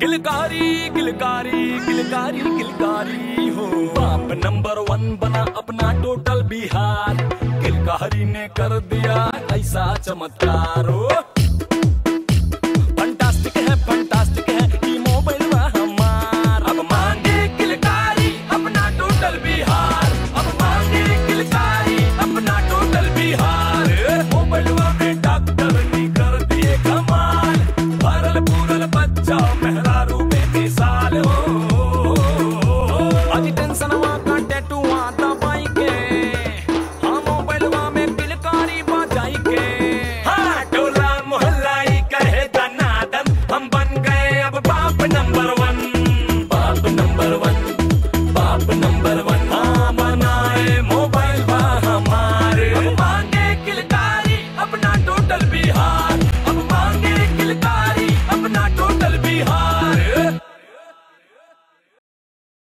किलकारी किलकारी किलकारी किलकारी हो, बाप नंबर 1 बना अपना टोटल बिहार। किलकारी ने कर दिया ऐसा चमत्कार। हो फंटास्टिक है टीमो बड़वा हमार। अब मांगे किलकारी अपना टोटल बिहार। अब मांगे किलकारी अपना टोटल बिहार। वो बड़वा में डॉक्टर ने कर दिए कमाल। भरल पूरल बच्चा मेहरा।